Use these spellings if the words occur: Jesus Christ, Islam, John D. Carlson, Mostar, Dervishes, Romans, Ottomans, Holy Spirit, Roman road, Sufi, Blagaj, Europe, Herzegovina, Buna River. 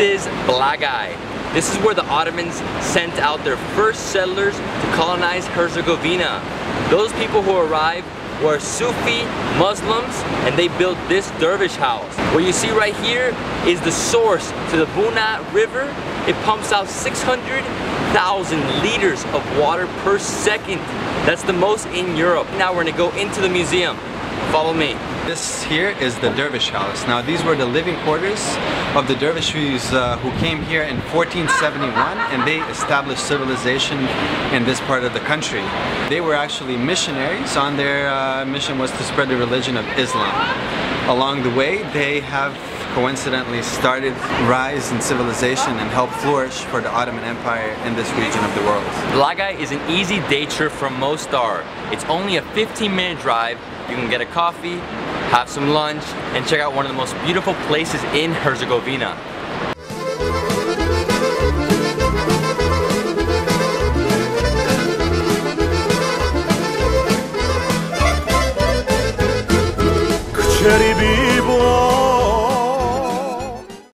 This is Blagaj. This is where the Ottomans sent out their first settlers to colonize Herzegovina. Those people who arrived were Sufi Muslims, and they built this dervish house. What you see right here is the source to the Buna River. It pumps out 600,000 liters of water per second. That's the most in Europe. Now we're gonna go into the museum. Follow me. This here is the dervish house. Now these were the living quarters of the dervishes who came here in 1471, and they established civilization in this part of the country. They were actually missionaries. On their mission was to spread the religion of Islam. Along the way, they have coincidentally started rise in civilization and helped flourish for the Ottoman Empire in this region of the world. Blagaj is an easy day trip from Mostar. It's only a 15-minute drive. You can get a coffee, have some lunch, and check out one of the most beautiful places in Herzegovina.